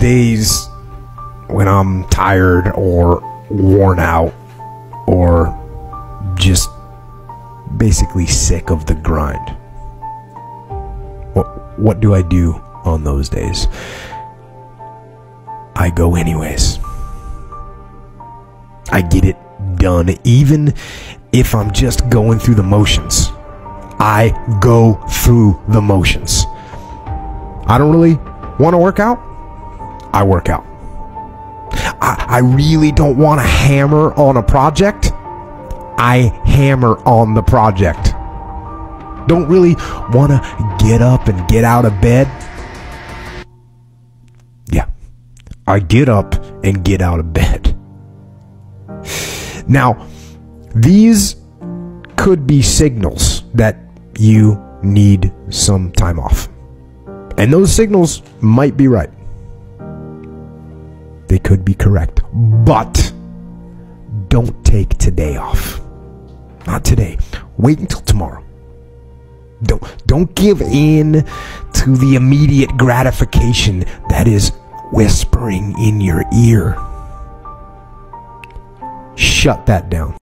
days when I'm tired or worn out or just basically sick of the grind. What do I do on those days? I go anyways. I get it done, even if I'm just going through the motions. I go through the motions. I don't really want to work out. I work out. I really don't want to hammer on a project. I hammer on the project. Don't really want to get up and get out of bed. Yeah, I get up and get out of bed. Now, these could be signals that you need some time off. And those signals might be right. They could be correct. But don't take today off. Not today. Wait until tomorrow. Don't give in to the immediate gratification that is whispering in your ear. Shut that down.